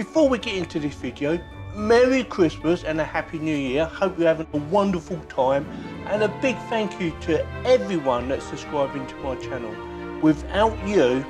Before we get into this video, Merry Christmas and a Happy New Year. Hope you're having a wonderful time, and a big thank you to everyone that's subscribing to my channel. Without you,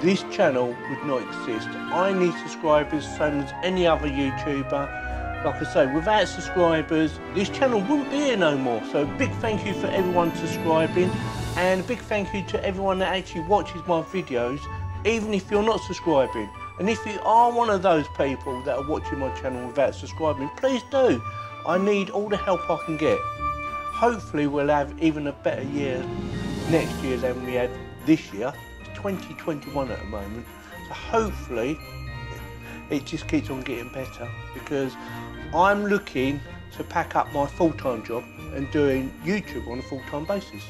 this channel would not exist. I need subscribers, same as any other YouTuber. Like I say, without subscribers, this channel wouldn't be here no more. So big thank you for everyone subscribing, and a big thank you to everyone that actually watches my videos, even if you're not subscribing. And if you are one of those people that are watching my channel without subscribing, please do. I need all the help I can get. Hopefully we'll have even a better year next year than we had this year. It's 2021 at the moment. So hopefully it just keeps on getting better, because I'm looking to pack up my full-time job and doing YouTube on a full-time basis.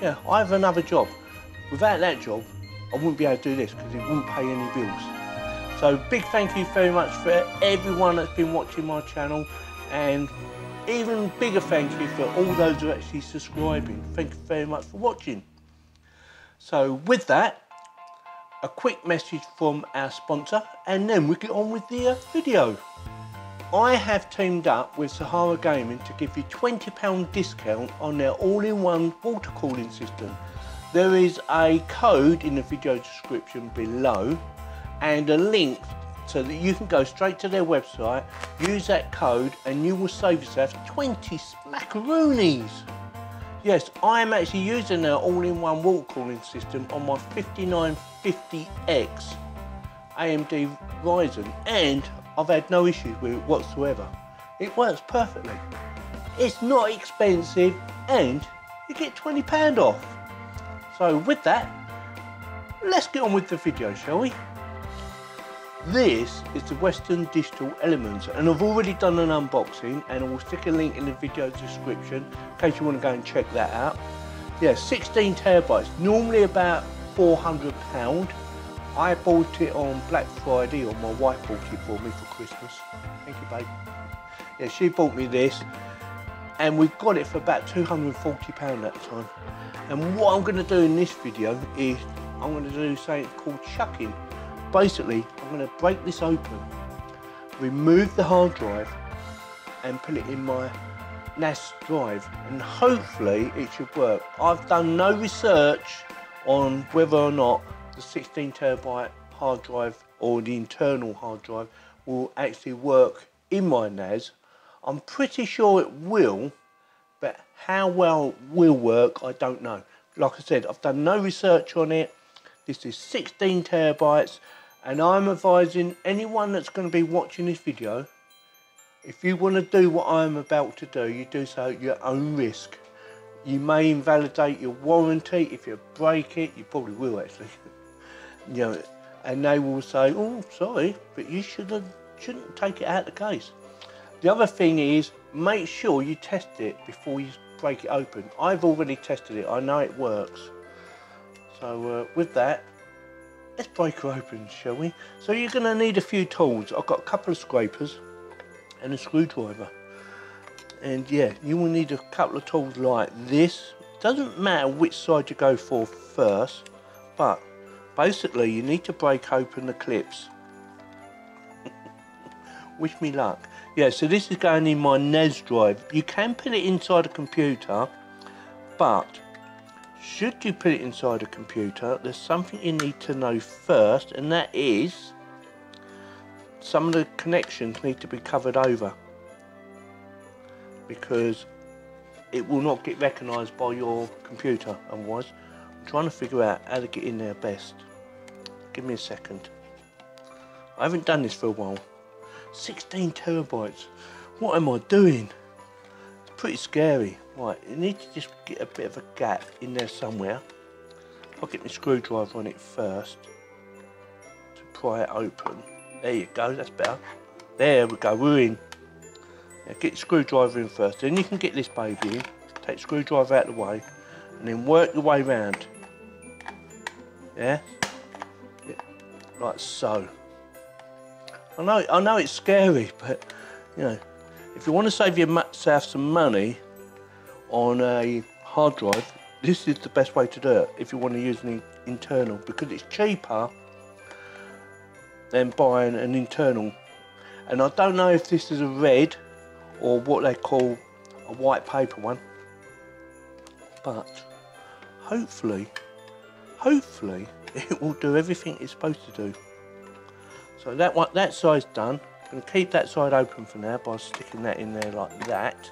Yeah, I have another job. Without that job, I wouldn't be able to do this because it wouldn't pay any bills. So big thank you very much for everyone that's been watching my channel, and even bigger thank you for all those who are actually subscribing. Thank you very much for watching. So with that, a quick message from our sponsor, and then we get on with the video. I have teamed up with SaharaGaming to give you £20 discount on their all-in-one water cooling system. There is a code in the video description below and a link so that you can go straight to their website, use that code, and you will save yourself 20 smackaroonies. Yes, I am actually using their all-in-one water cooling system on my 5950x AMD Ryzen, and I've had no issues with it whatsoever. It works perfectly. It's not expensive, and you get £20 off. So with that, let's get on with the video, shall we? This is the Western Digital Elements, and I've already done an unboxing, and I will stick a link in the video description in case you want to go and check that out. Yeah, 16 terabytes, normally about £400. I bought it on Black Friday, or my wife bought it for me for Christmas. Thank you, babe. Yeah, she bought me this, and we got it for about £240 at the time. And what I'm going to do in this video is I'm going to do something called chucking. Basically, I'm going to break this open, remove the hard drive, and put it in my NAS drive, and hopefully it should work. I've done no research on whether or not the 16 terabyte hard drive or the internal hard drive will actually work in my NAS. I'm pretty sure it will, but how well it will work, I don't know. Like I said, I've done no research on it. This is 16 terabytes, and I'm advising anyone that's going to be watching this video, if you want to do what I'm about to do, you do so at your own risk. You may invalidate your warranty. If you break it, you probably will actually. You know, and they will say, oh, sorry, but you shouldn't take it out of the case. The other thing is, make sure you test it before you break it open. I've already tested it, I know it works. So with that, let's break her open, shall we? So you're going to need a few tools. I've got a couple of scrapers and a screwdriver. And yeah, you will need a couple of tools like this. It doesn't matter which side you go for first, but basically you need to break open the clips. Wish me luck. Yeah, so this is going in my NAS drive. You can put it inside a computer, but should you put it inside a computer, there's something you need to know first, and that is some of the connections need to be covered over, because it will not get recognised by your computer. Otherwise, I'm trying to figure out how to get in there best. Give me a second. I haven't done this for a while. 16 terabytes. What am I doing? It's pretty scary. Right, you need to just get a bit of a gap in there somewhere. I'll get my screwdriver on it first to pry it open. There you go, that's better. There we go, we're in. Now get the screwdriver in first, then you can get this baby in. Take the screwdriver out of the way, and then work your way round. Yeah? Yeah. Like so. I know it's scary, but you know, if you want to save yourself some money on a hard drive, this is the best way to do it. If you want to use an internal, because it's cheaper than buying an internal. And I don't know if this is a red or what they call a white paper one, but hopefully it will do everything it's supposed to do. So that one, that side's done. I'm going to keep that side open for now by sticking that in there like that.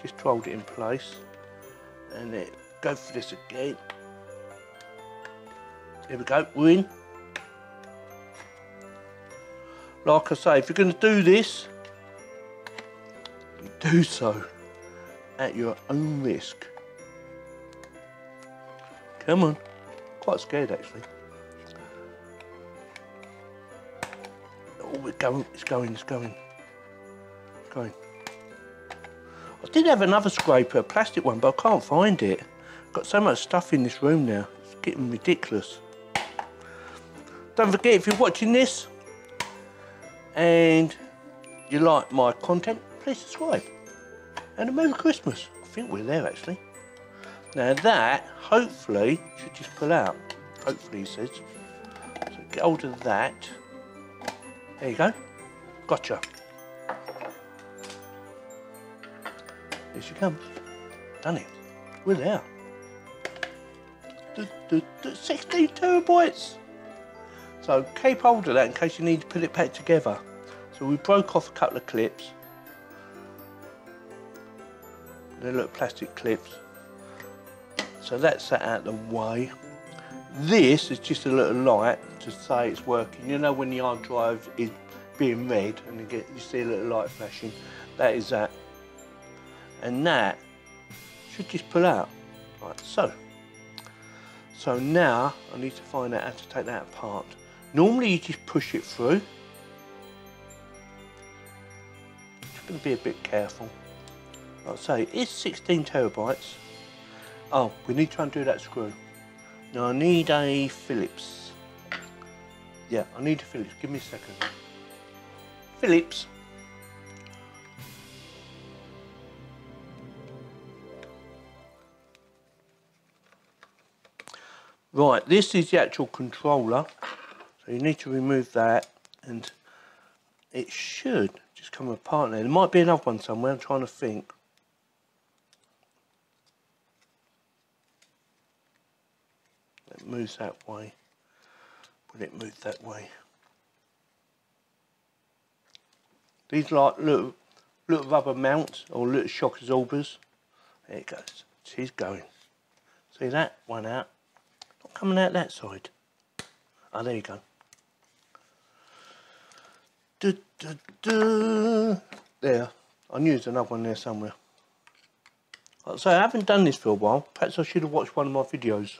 Just to hold it in place, and then go for this again. There we go, we're in. Like I say, if you're going to do this, you do so at your own risk. Come on, quite scared actually. Oh, it's going. I did have another scraper, a plastic one, but I can't find it. I've got so much stuff in this room now, it's getting ridiculous. Don't forget, if you're watching this and you like my content, please subscribe. And a Merry Christmas. I think we're there actually. Now that, hopefully, should just pull out. Hopefully, he says. So get hold of that. There you go. Gotcha. Here she comes. Done it. We're there. 16 terabytes. So keep hold of that in case you need to put it back together. So we broke off a couple of clips. They're little plastic clips. So that's that out of the way. This is just a little light to say it's working. You know when the hard drive is being read and you see a little light flashing. That is that. And that should just pull out, like so. So now I need to find out how to take that apart. Normally you just push it through. Just gonna be a bit careful. Like I say, it's 16 terabytes. Oh, we need to undo that screw. Now I need a Phillips. Yeah, I need a Phillips, give me a second. Phillips. Right, this is the actual controller, so you need to remove that and it should just come apart now. There might be another one somewhere, I'm trying to think. It moves that way. Will it move that way? These are like little rubber mounts or little shock absorbers. There it goes, she's going. See that one out. Coming out that side. Oh, there you go. There. I knew there's another one there somewhere. So I haven't done this for a while. Perhaps I should have watched one of my videos.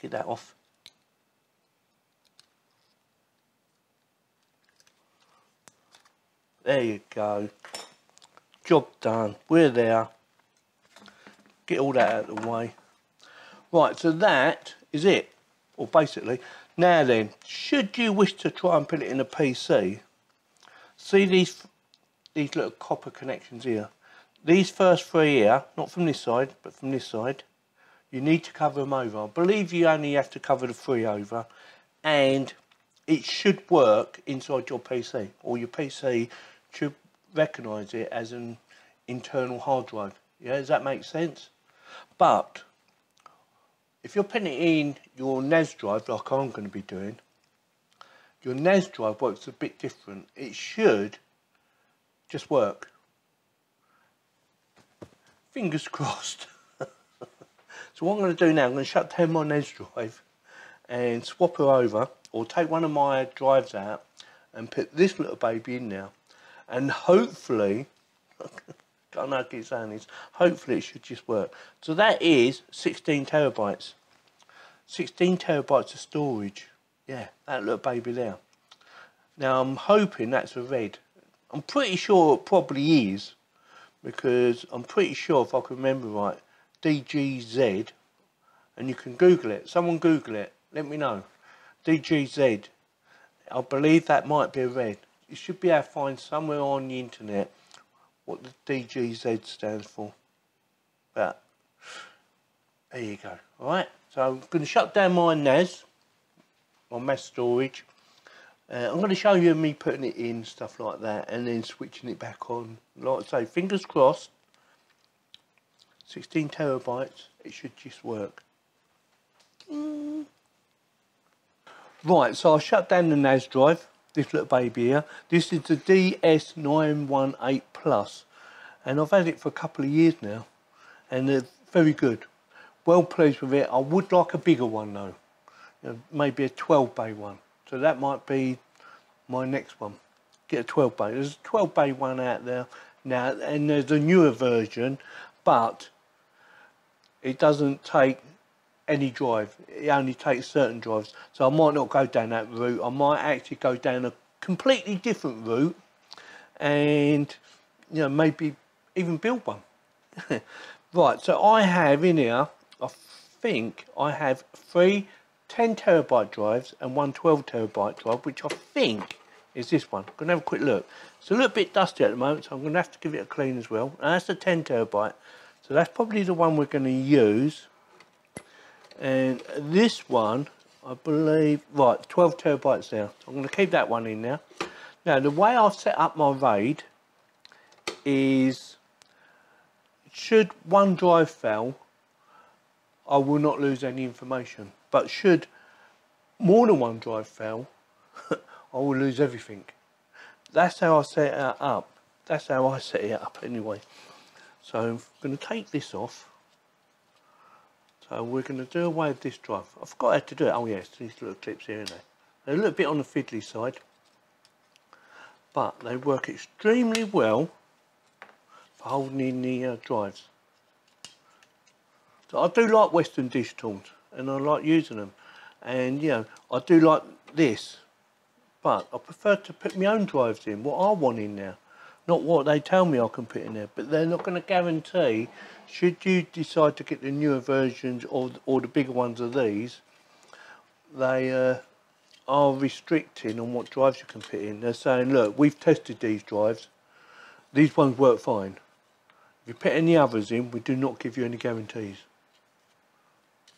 Get that off. There you go. Job done. We're there. Get all that out of the way. Right, so that is it, or basically. Now then, should you wish to try and put it in a PC, see these little copper connections here. These first three here, not from this side, but from this side, you need to cover them over. I believe you only have to cover the three over, and it should work inside your PC, or your PC should recognise it as an internal hard drive. Yeah, does that make sense? But if you're putting it in your NAS drive, like I'm going to be doing, your NAS drive works a bit different. It should just work. Fingers crossed. So what I'm going to do now, I'm going to shut down my NAS drive and swap her over, or take one of my drives out and put this little baby in now. And hopefully... I know I keep saying this, hopefully it should just work. So that is 16 terabytes. 16 terabytes of storage. Yeah, that little baby there. Now I'm hoping that's a red. I'm pretty sure it probably is, because I'm pretty sure, if I can remember right, DGZ, and you can Google it. Someone Google it, let me know. DGZ. I believe that might be a red. You should be able to find somewhere on the internet what the DGZ stands for. But there you go. Alright, So I'm going to shut down my NAS, my mass storage. I'm going to show you me putting it in, stuff like that, and then switching it back on. Like I say, fingers crossed, 16 terabytes, it should just work. Right, so I shut down the NAS drive, this little baby here. This is the DS918 Plus, and I've had it for a couple of years now, and they're very good. Well pleased with it. I would like a bigger one though, you know, maybe a 12-bay one. So that might be my next one. Get a 12-bay. There's a 12-bay one out there now, and there's a newer version, but it doesn't take any drive. It only takes certain drives. So I might not go down that route. I might actually go down a completely different route, and you know, maybe even build one. Right, so I have in here, I think I have three 10 terabyte drives and one 12 terabyte drive, which I think is this one. I'm going to have a quick look. It's a little bit dusty at the moment, so I'm going to have to give it a clean as well. And that's the 10 terabyte. So that's probably the one we're going to use. And this one, I believe, right, 12 terabytes now. So I'm going to keep that one in now. Now, the way I've set up my RAID is, should one drive fail, I will not lose any information. But should more than one drive fail, I will lose everything. That's how I set it up. That's how I set it up anyway. So I'm going to take this off. So we're going to do away with this drive. I forgot how to do it. Oh yes, these little clips here and there. They're a little bit on the fiddly side, but they work extremely well for holding in the drives. So I do like Western Digital, and I like using them, and you know, I do like this, but I prefer to put my own drives in, what I want in there, not what they tell me I can put in there. But they're not going to guarantee, should you decide to get the newer versions or the bigger ones of these, they are restricting on what drives you can put in. They're saying, look, we've tested these drives, these ones work fine. If you put any others in, we do not give you any guarantees.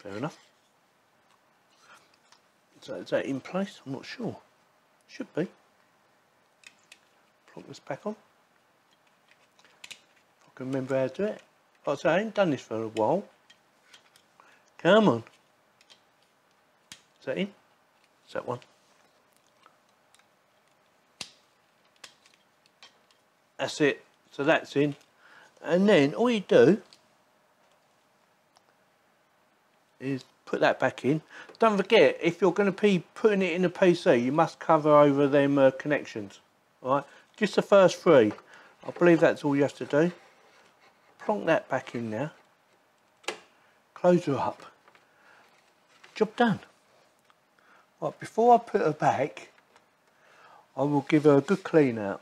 Fair enough. So is that in place? I'm not sure. Should be. Plug this back on. If I can remember how to do it. Like I say, I ain't done this for a while. Come on. Is that in? Is that one? That's it. So that's in. And then all you do is put that back in. Don't forget, if you're going to be putting it in a PC, you must cover over them connections. All right, just the first three. I believe that's all you have to do. Plonk that back in now. Close her up. Job done. Right, before I put her back, I will give her a good clean out,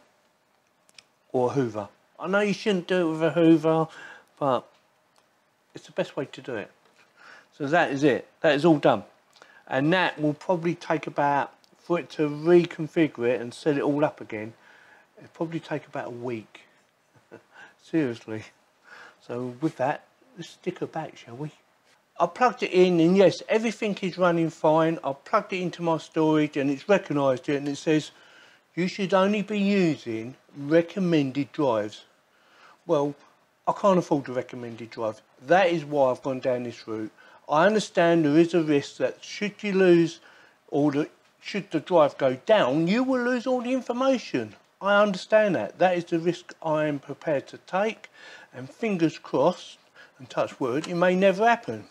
or a hoover. I know you shouldn't do it with a hoover, but it's the best way to do it. So that is it. That is all done. And that will probably take about, for it to reconfigure it and set it all up again, it'll probably take about a week. Seriously. So with that, let's stick her back, shall we? I plugged it in, and yes, everything is running fine. I plugged it into my storage, and it's recognised it, and it says, you should only be using recommended drives. Well, I can't afford the recommended drive. That is why I've gone down this route. I understand there is a risk that should you lose, or should the drive go down, you will lose all the information. I understand that. That is the risk I am prepared to take, and fingers crossed and touch wood, it may never happen.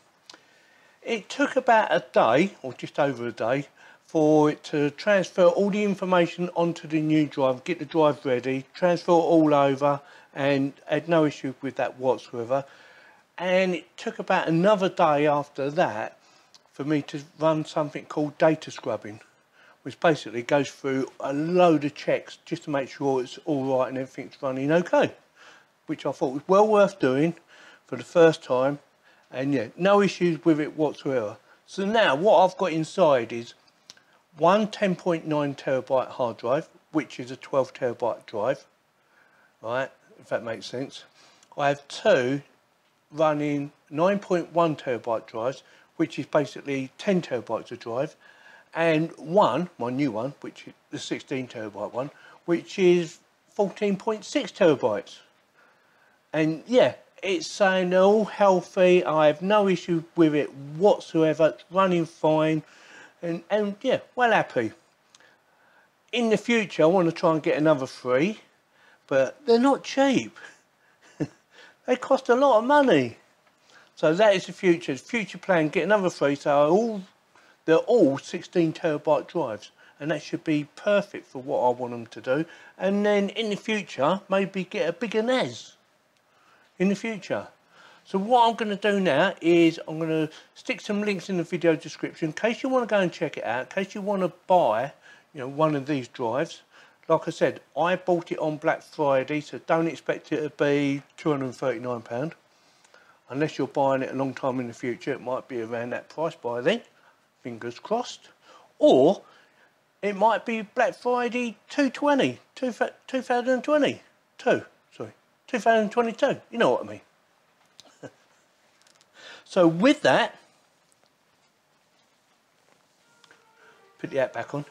It took about a day, or just over a day, for it to transfer all the information onto the new drive, get the drive ready, transfer it all over, and had no issue with that whatsoever. And it took about another day after that for me to run something called data scrubbing, which basically goes through a load of checks just to make sure it's all right and everything's running okay, which I thought was well worth doing for the first time. And yeah, no issues with it whatsoever. So now what I've got inside is one 10.9 terabyte hard drive, which is a 12 terabyte drive, right, if that makes sense. I have two running 9.1 terabyte drives, which is basically 10 terabytes of drive, and one, my new one, which is the 16 terabyte one, which is 14.6 terabytes. And yeah, it's saying they're all healthy, I have no issue with it whatsoever, it's running fine, and yeah, well happy. In the future I want to try and get another three, but they're not cheap. They cost a lot of money. So that is the future. Future plan, get another three, so they're all 16 terabyte drives, and that should be perfect for what I want them to do. And then in the future, maybe get a bigger NAS in the future. So what I'm going to do now is I'm going to stick some links in the video description in case you want to go and check it out, in case you want to buy, you know, one of these drives. Like I said, I bought it on Black Friday, so don't expect it to be £239. Unless you're buying it a long time in the future, it might be around that price by then, fingers crossed. Or it might be Black Friday 2022, you know what I mean. So with that, put the app back on.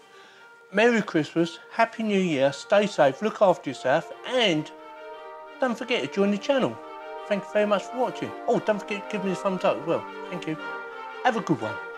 Merry Christmas, Happy New Year, stay safe, look after yourself, and don't forget to join the channel. Thank you very much for watching. Oh, don't forget to give me a thumbs up as well. Thank you. Have a good one.